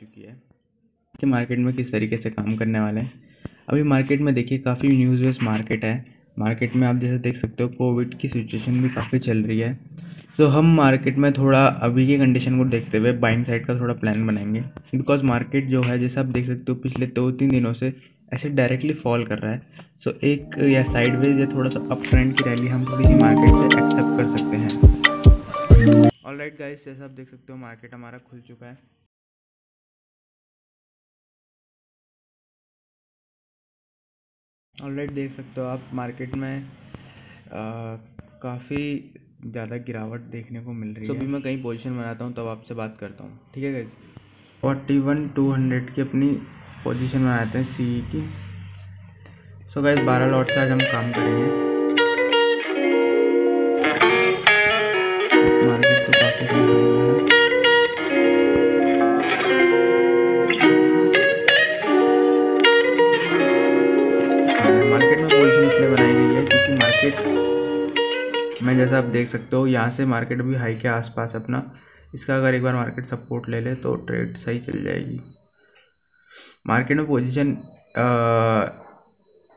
चुकी है कि मार्केट में किस तरीके से काम करने वाले हैं। अभी मार्केट में देखिए काफ़ी न्यूज़ बेस्ड मार्केट है। मार्केट में आप जैसे देख सकते हो कोविड की सिचुएशन भी काफ़ी चल रही है, तो हम मार्केट में थोड़ा अभी की कंडीशन को देखते हुए बाइंग साइड का थोड़ा प्लान बनाएंगे, बिकॉज मार्केट जो है जैसे आप देख सकते हो पिछले 2-3 दिनों से ऐसे डायरेक्टली फॉल कर रहा है। सो एक या साइडवेज या थोड़ा सा अप ट्रेंड की रैली हम थोड़ी सी मार्केट से एक्सेप्ट कर सकते हैं। ऑलराइट गाइस, जैसा आप देख सकते हो मार्केट हमारा खुल चुका है। ऑलराइट देख सकते हो आप मार्केट में काफ़ी ज़्यादा गिरावट देखने को मिल रही है। तो अभी मैं कहीं पोजीशन बनाता हूँ तब तो आपसे बात करता हूँ, ठीक है गाइस। 41,200 की अपनी पोजीशन बनाते हैं सी की। सो गाइस 12 लॉट से आज हम काम करेंगे। मार्केट तो काफ़ी सही है। मार्केट में पोजीशन इसलिए बनाई गई है क्योंकि मार्केट मैं जैसा आप देख सकते हो यहाँ से मार्केट भी हाई के आसपास अपना इसका अगर एक बार मार्केट सपोर्ट ले ले तो ट्रेड सही चल जाएगी। मार्केट में पोजीशन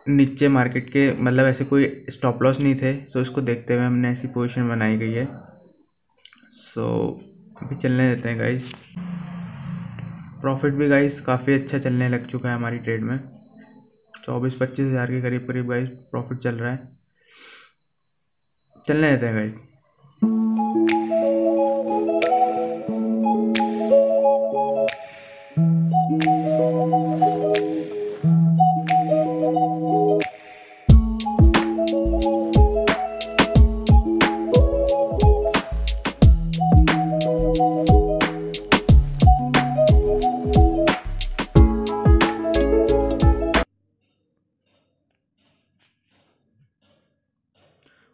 नीचे मार्केट के मतलब ऐसे कोई स्टॉप लॉस नहीं थे, सो इसको देखते हुए हमने ऐसी पोजीशन बनाई गई है। सो अभी चलने देते हैं गाइस। प्रॉफिट भी गाइस काफ़ी अच्छा चलने लग चुका है हमारी ट्रेड में। 24-25 हज़ार के करीब करीब गाइस प्रॉफिट चल रहा है। चलने देते हैं गाइस।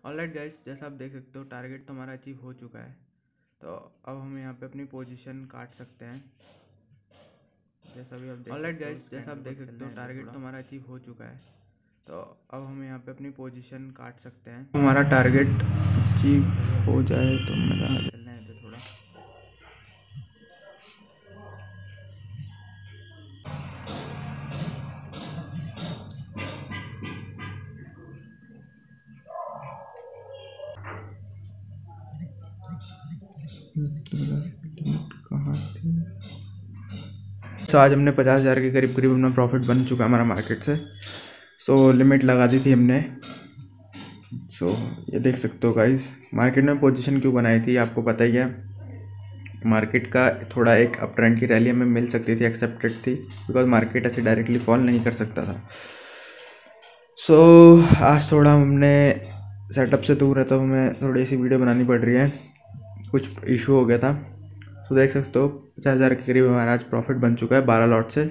ऑलराइट गाइस, जैसा आप देख सकते हो टारगेट तो हमारा अचीव हो चुका है, तो अब हम यहाँ पे अपनी पोजीशन काट सकते हैं। जैसा भी आप देख ऑलराइट गाइस, जैसा आप देख सकते हो टारगेट तो हमारा अचीव हो चुका है, तो अब हम यहाँ पे अपनी पोजीशन काट सकते हैं। हमारा टारगेट अचीव हो जाए तो मज़ा आ जाए। थोड़ा कहाँ थी। सो आज हमने 50 हज़ार के करीब करीब अपना प्रॉफिट बन चुका है हमारा मार्केट से। सो लिमिट लगा दी थी हमने। सो ये देख सकते हो गाइस मार्केट में पोजीशन क्यों बनाई थी आपको पता ही है। मार्केट का थोड़ा एक अप ट्रेंड की रैली हमें मिल सकती थी, एक्सेप्टेड थी, बिकॉज मार्केट ऐसे डायरेक्टली फॉल नहीं कर सकता था। सो आज थोड़ा हमने सेटअप से दूर है तो हमें थोड़ी ऐसी वीडियो बनानी पड़ रही है, कुछ इशू हो गया था। तो देख सकते हो 50 हज़ार के करीब हमारा आज प्रॉफिट बन चुका है 12 लॉट से।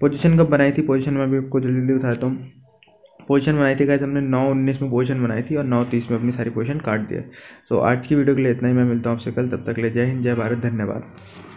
पोजीशन कब बनाई थी, पोजीशन मैं भी आपको जल्दी बताता हूँ। पोजीशन बनाई थी गाइस हमने 9:19 में पोजीशन बनाई थी और 9:30 में अपनी सारी पोजीशन काट दी है। सो आज की वीडियो के लिए इतना ही। मैं मिलता हूँ आपसे कल, तब तक ले जय हिंद, जय भारत, धन्यवाद।